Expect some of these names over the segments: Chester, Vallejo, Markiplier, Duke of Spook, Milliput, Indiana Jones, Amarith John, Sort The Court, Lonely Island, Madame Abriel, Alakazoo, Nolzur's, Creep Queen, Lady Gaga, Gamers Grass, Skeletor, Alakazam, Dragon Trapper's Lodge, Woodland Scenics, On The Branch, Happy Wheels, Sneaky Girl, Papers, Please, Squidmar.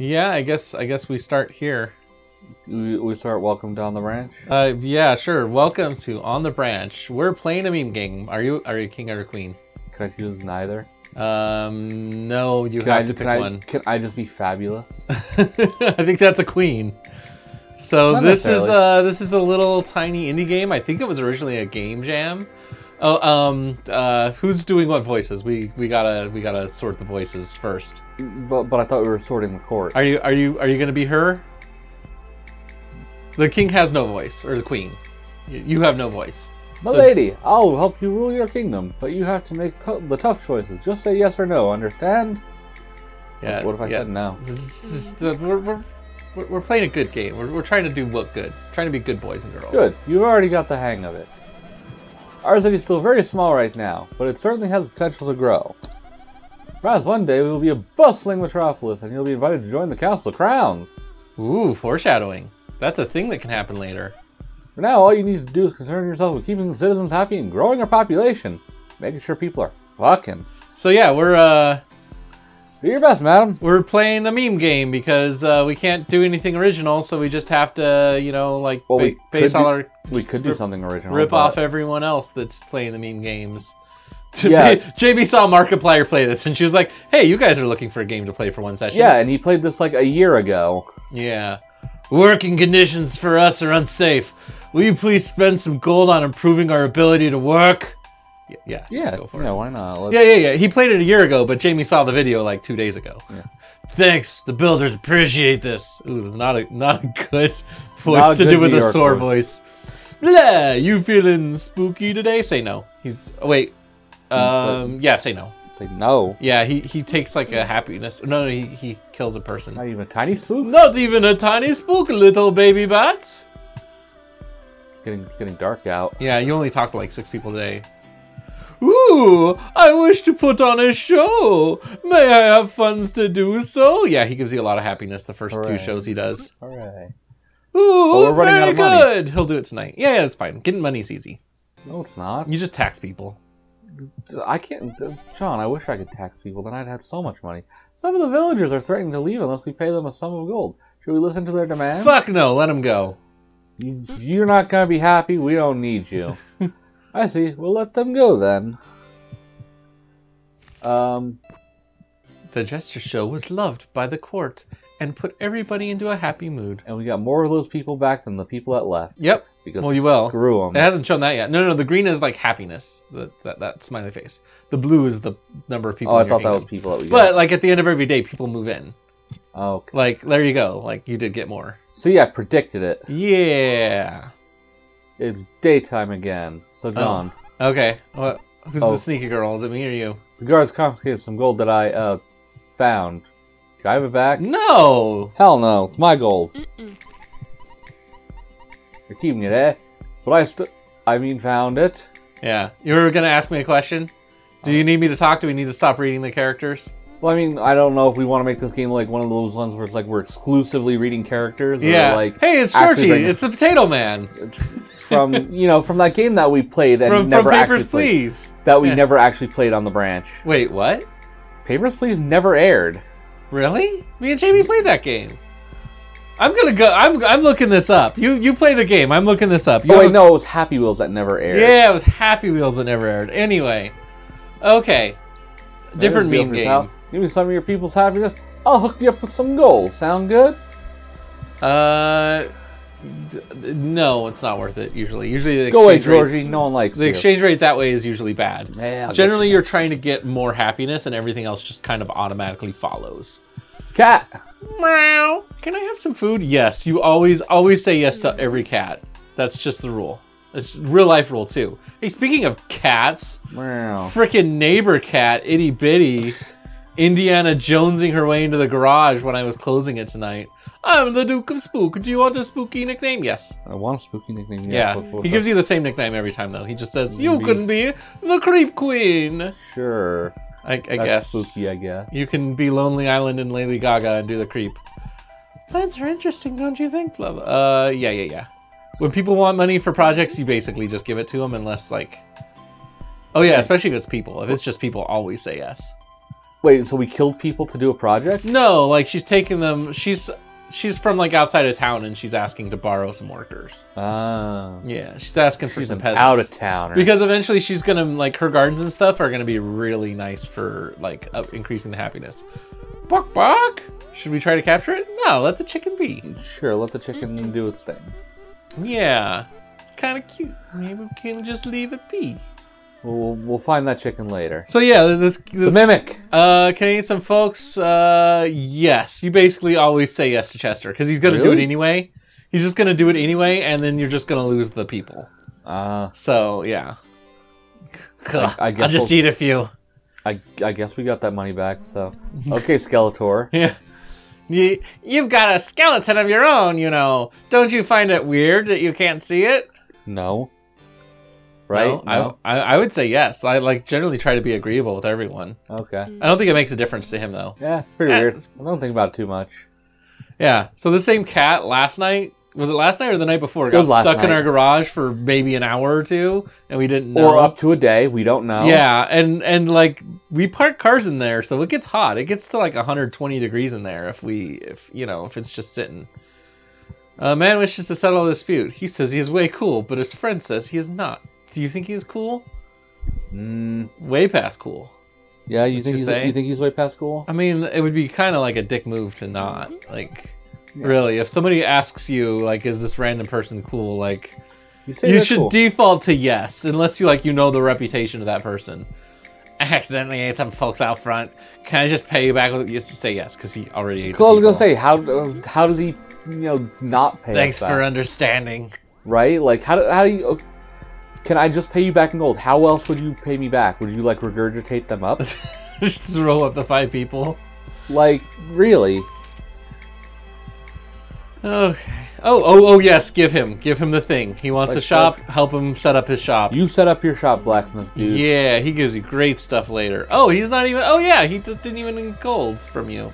Yeah, I guess we start here. We start Welcome Down the Ranch. Yeah, sure. Welcome to On the Branch. We're playing a meme game. Are you king or queen? Can I choose neither? No, you have to pick one. Can I just be fabulous? I think that's a queen. So this is a little tiny indie game. I think it was originally a game jam. Oh, who's doing what voices? We gotta sort the voices first. But I thought we were sorting the court. Are you gonna be her? The king has no voice, or the queen. You have no voice. My lady, I'll help you rule your kingdom, but you have to make the tough choices. Just say yes or no, understand? Yeah. What if I said no? We're playing a good game. We're trying to do look good. Trying to be good boys and girls. Good. You've already got the hang of it. Our city is still very small right now, but it certainly has the potential to grow. Perhaps one day we will be a bustling metropolis, and you'll be invited to join the Council of Crowns. Ooh, foreshadowing. That's a thing that can happen later. For now, all you need to do is concern yourself with keeping the citizens happy and growing our population. Making sure people are fucking. So yeah, we're, do your best, madam. We're playing a meme game because we can't do anything original, so we just have to, you know, like, well, we could do something original. Rip off everyone else that's playing the meme games. Yeah. JB saw Markiplier play this, and she was like, hey, you guys are looking for a game to play for one session. Yeah, and he played this like a year ago. Yeah. Working conditions for us are unsafe. Will you please spend some gold on improving our ability to work? Yeah, go for it. Why not? Yeah. He played it a year ago, but Jamie saw the video like 2 days ago. Yeah. Thanks, the builders appreciate this. Ooh, not a good voice to do with a sore voice. Blah, you feeling spooky today? Say no. Yeah, say no. No. Yeah, he takes like a happiness. No, he kills a person. Not even a tiny spook? Not even a tiny spook, little baby bat. It's getting dark out. Yeah, you only talk to like 6 people today. Ooh, I wish to put on a show. May I have funds to do so? Yeah, he gives you a lot of happiness the first two shows he does. All right. Ooh, very good. He'll do it tonight. Yeah, it's fine. Getting money's easy. No, it's not. You just tax people. I can't, John, I wish I could tax people, then I'd have so much money. Some of the villagers are threatening to leave unless we pay them a sum of gold. Should we listen to their demands? Fuck no, let them go. You're not going to be happy, we don't need you. I see, we'll let them go then. The gesture show was loved by the court and put everybody into a happy mood. And we got more of those people back than the people that left. Yep. Because well, you will. Screw them. It hasn't shown that yet. No, the green is like happiness. That smiley face. The blue is the number of people. Oh, I thought that was people that we got. But like at the end of every day, people move in. Oh. Okay. Like there you go. Like you did get more. See, I predicted it. Yeah. It's daytime again. So gone. Oh. Okay. What? Who's the sneaky girl? Is it me or you? The guards confiscated some gold that I found. Should I have it back? No. Hell no. It's my gold. You're keeping it, eh? But I mean, found it. Yeah. You were going to ask me a question? Do you need me to talk? Do we need to stop reading the characters? Well, I mean, I don't know if we want to make this game like one of those ones where it's like we're exclusively reading characters. Yeah. Or, like, hey, it's Georgie. It's the Potato Man. From, you know, from that game that we played and never actually played. From Papers, Please. That we never actually played on the branch. Wait, what? Papers, Please never aired. Really? Me and Jamie played that game. I'm gonna go. I'm looking this up. You play the game. I'm looking this up. No, it was Happy Wheels that never aired. Yeah, it was Happy Wheels that never aired. Anyway, okay, different meme game. Give me some of your people's happiness. I'll hook you up with some gold. Sound good? No, it's not worth it. Usually the go away, Georgie. No one likes the exchange rate that way is usually bad. Yeah, generally, you're trying to get more happiness, and everything else just kind of automatically follows. Cat. Meow. Can I have some food? Yes. You always say yes to every cat. That's just the rule. It's real life rule too. Hey, speaking of cats, meow. Frickin' neighbor cat, itty bitty, Indiana Jonesing her way into the garage when I was closing it tonight. I'm the Duke of Spook. Do you want a spooky nickname? Yes. I want a spooky nickname. Yeah. He gives you the same nickname every time though. He just says you couldn't be the Creep Queen. Sure. I guess. That's spooky, I guess. You can be Lonely Island and Lady Gaga and do the creep. Plants are interesting, don't you think, love? Yeah. When people want money for projects, you basically just give it to them unless, like... Oh, yeah, especially if it's people. If it's just people, always say yes. Wait, so we killed people to do a project? No, like she's taking them. She's from like outside of town, and she's asking to borrow some workers. Oh. Yeah, she's asking for some peasants. Out of town. Because eventually she's gonna like her gardens and stuff are gonna be really nice for like increasing the happiness. Bark, bark. Should we try to capture it? No, let the chicken be. Sure, let the chicken do its thing. Yeah, it's kind of cute. Maybe we can just leave it be. We'll find that chicken later. So yeah, this mimic. Canadian folks. Yes, you basically always say yes to Chester because he's gonna do it anyway. He's just gonna do it anyway, and then you're just gonna lose the people. So yeah. I guess I'll just eat a few. I guess we got that money back. So okay, Skeletor. Yeah. You've got a skeleton of your own, you know. Don't you find it weird that you can't see it? No. Right? No, no. I would say yes. I like generally try to be agreeable with everyone. Okay. I don't think it makes a difference to him though. Yeah, pretty weird. I don't think about it too much. Yeah. So the same cat last night, was it last night or the night before? Got stuck in our garage for maybe an hour or two, and we didn't know. Or up to a day, we don't know. Yeah, and like we park cars in there, so it gets hot. It gets to like 120 degrees in there if it's just sitting. A man wishes to settle a dispute. He says he is way cool, but his friend says he is not. Do you think he's cool? Way past cool. Yeah, you think he's way past cool? I mean, it would be kind of like a dick move to not. Like, yeah. Really, if somebody asks you, like, is this random person cool? Like, you should default to yes, unless you, like, you know the reputation of that person. I accidentally ate some folks out front. Can I just pay you back? You say yes, because he already ate. Cool, I was going to say, how does he, you know, not pay Thanks for understanding. Right? Like, how do you... Okay. Can I just pay you back in gold? How else would you pay me back? Would you, like, regurgitate them up? Just throw up the 5 people? Like, really? Okay. Oh, yes, give him the thing. He wants a shop, help him set up his shop. You set up your shop, blacksmith dude. Yeah, he gives you great stuff later. Oh, he's not even, oh yeah, he didn't even need gold from you.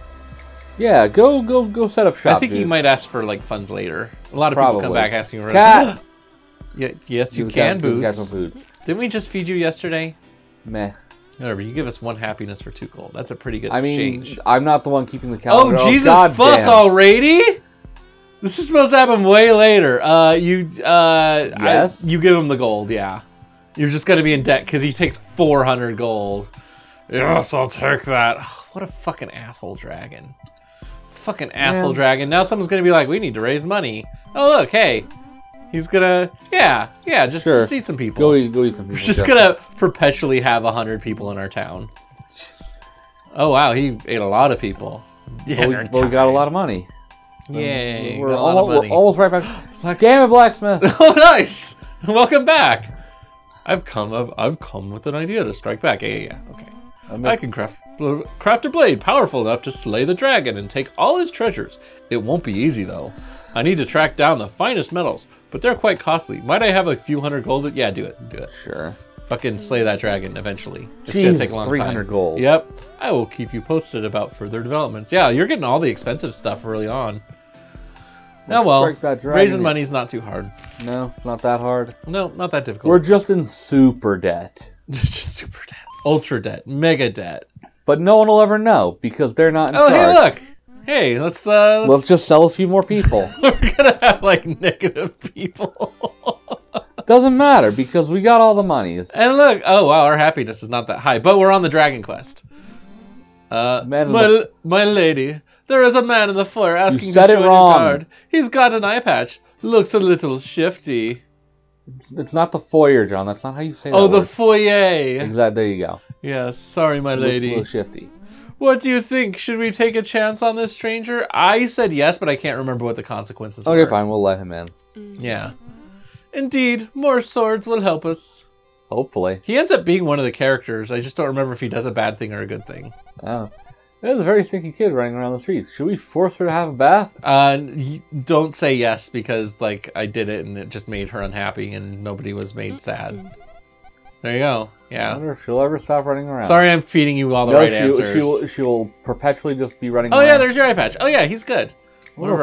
Yeah, go set up shop, I think dude. He might ask for, like, funds later. A lot of people come back asking for cat! Yeah, yes, you can, Boots. Didn't we just feed you yesterday? Meh. Whatever, you give us 1 happiness for 2 gold. That's a pretty good exchange. I mean, I'm not the one keeping the calendar. Oh, Jesus, fuck already? This is supposed to happen way later. Yes? You give him the gold, yeah. You're just going to be in debt because he takes 400 gold. Yes, I'll take that. What a fucking asshole dragon. Fucking asshole dragon. Now someone's going to be like, we need to raise money. Oh, look, hey. He's gonna, just eat some people. Go eat some people. We're just gonna perpetually have 100 people in our town. Oh wow, he ate a lot of people. Yeah, we got a lot of money. Yeah, we're almost right back. Damn it, blacksmith! Oh, nice. Welcome back. I've come with an idea to strike back. Yeah. Okay. I can craft a blade powerful enough to slay the dragon and take all his treasures. It won't be easy though. I need to track down the finest metals. But they're quite costly. Might I have a few hundred gold? Yeah, do it. Sure. Fucking slay that dragon eventually. It's going to take a long time. 300 gold. Yep. I will keep you posted about further developments. Yeah, you're getting all the expensive stuff early on. Oh well, raising money's not too hard. No, it's not that hard. No, not that difficult. We're just in super debt. Just super debt. Ultra debt. Mega debt. But no one will ever know because they're not in charge. Oh, hey, look. Hey, let's just sell a few more people. We're gonna have like negative people. Doesn't matter because we got all the monies. And look, oh wow, our happiness is not that high, but we're on the dragon quest. My lady, there is a man in the foyer asking to join your guard. He's got an eye patch. Looks a little shifty. It's not the foyer, John. That's not how you say that. Oh, the foyer. Exactly. There you go. Yeah. Sorry, my lady. Looks a little shifty. What do you think? Should we take a chance on this stranger? I said yes, but I can't remember what the consequences were. Okay, fine. We'll let him in. Yeah. Indeed, more swords will help us. Hopefully. He ends up being one of the characters. I just don't remember if he does a bad thing or a good thing. Oh. There's a very stinky kid running around the streets. Should we force her to have a bath? Don't say yes, because, like, I did it and it just made her unhappy and nobody was made sad. There you go. Yeah. I wonder if she'll ever stop running around. Sorry, I'm feeding you all the right answers. She will perpetually just be running around. Oh yeah, there's your eye patch. Oh yeah, he's good. There's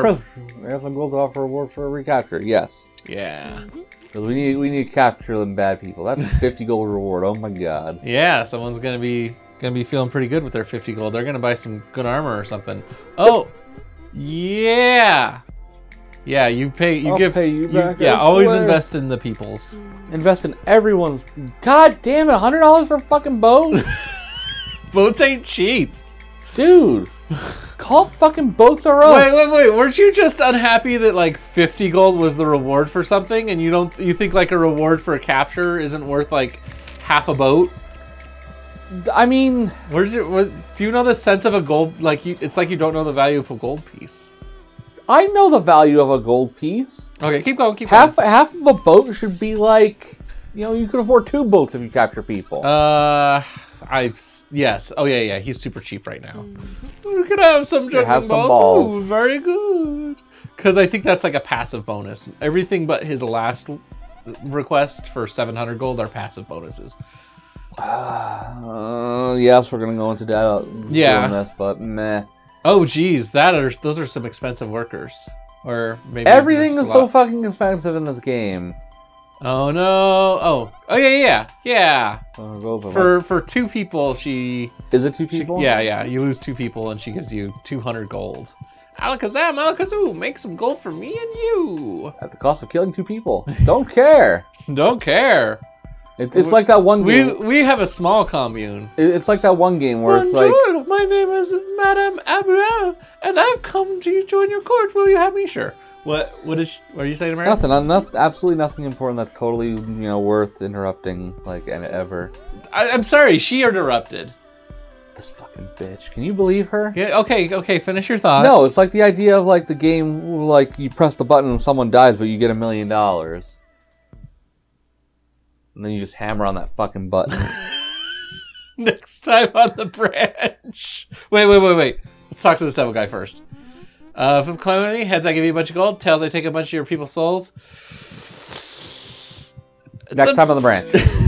some gold to offer reward for a recapture. Yes. Yeah. Because we need to capture them bad people. That's a 50 gold reward. Oh my god. Yeah, someone's gonna be Gonna be feeling pretty good with their 50 gold. They're gonna buy some good armor or something. Oh, yeah. Yeah, you pay. You I'll give. Pay you back, yeah, always invest in the people's. Invest in everyone's. God damn it! $100 for a fucking boat. Boats ain't cheap, dude. Call fucking boats or else. Wait. Weren't you just unhappy that like 50 gold was the reward for something, and you don't? You think like a reward for a capture isn't worth like half a boat? I mean, where's it? Do you know the sense of a gold? Like you, it's like you don't know the value of a gold piece. I know the value of a gold piece. Okay, keep going, keep going. Half of a boat should be like, you know, you could afford two boats if you capture people. Yes. Oh, yeah. He's super cheap right now. We could have some juggling balls. Ooh, very good. Because I think that's like a passive bonus. Everything but his last request for 700 gold are passive bonuses. Yes, we're going to go into that. Yeah. This, but meh. Oh geez, those are some expensive workers, or maybe everything is so fucking expensive in this game. Oh no! Oh yeah. For two people, she is it two people? Yeah. You lose two people, and she gives you 200 gold. Alakazam, Alakazoo, make some gold for me and you. At the cost of killing two people. Don't care. Don't care. It's like that one game. We have a small commune. It's like that one game where Bonjour, it's like... my name is Madame Abriel, and I've come to join your court. Will you have me? Sure. What are you saying, America? Nothing. I'm not, absolutely nothing important that's totally, you know, worth interrupting, like, and ever. I'm sorry, she interrupted. This fucking bitch. Can you believe her? Yeah, okay, finish your thought. No, it's like the idea of, like, the game, like, you press the button and someone dies, but you get $1 million. And then you just hammer on that fucking button. Next time on the branch. Wait. Let's talk to this devil guy first. If I'm climbing me, heads I give you a bunch of gold. Tails I take a bunch of your people's souls. Next time on the branch.